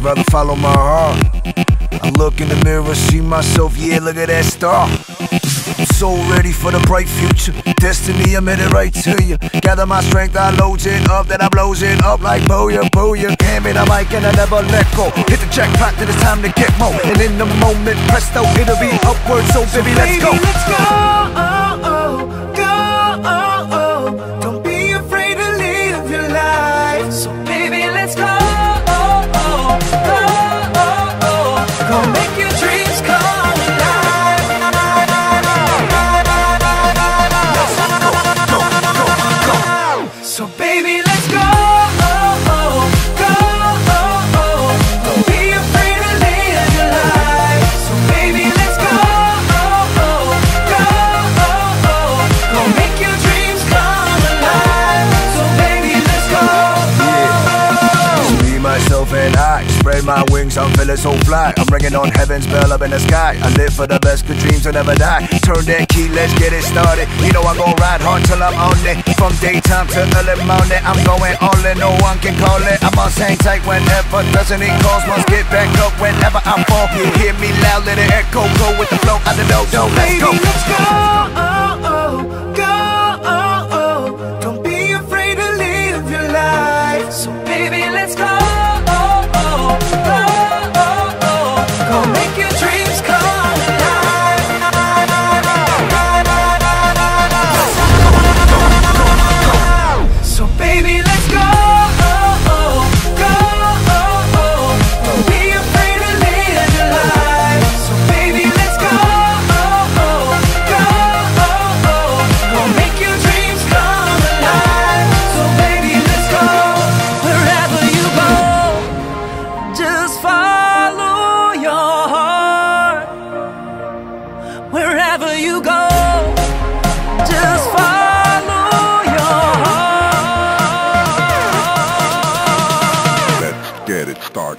Rather follow my heart. I look in the mirror, see myself, yeah, look at that star. So ready for the bright future. Destiny, I made it right to you. Gather my strength, I loads it up, then I blows it up like booyah, booyah. Damn it, I mic and I never let go. Hit the jackpot, then it's time to get more. And in the moment, presto, it'll be upward, so baby, let's go. Let's go. Spread my wings, I'm feeling so fly. I'm ringing on heaven's bell up in the sky. I live for the best, good dreams will never die. Turn that key, let's get it started. You know I gon' ride hard till I'm on it. From daytime to early morning, I'm going all in, no one can call it. I'm on same tight whenever, doesn't it cause must get back up whenever I fall. You hear me loud, let it echo, go with the flow, I don't know, so let's go. Baby, let's go, go, don't be afraid to live your life. So baby, let's go.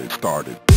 Started.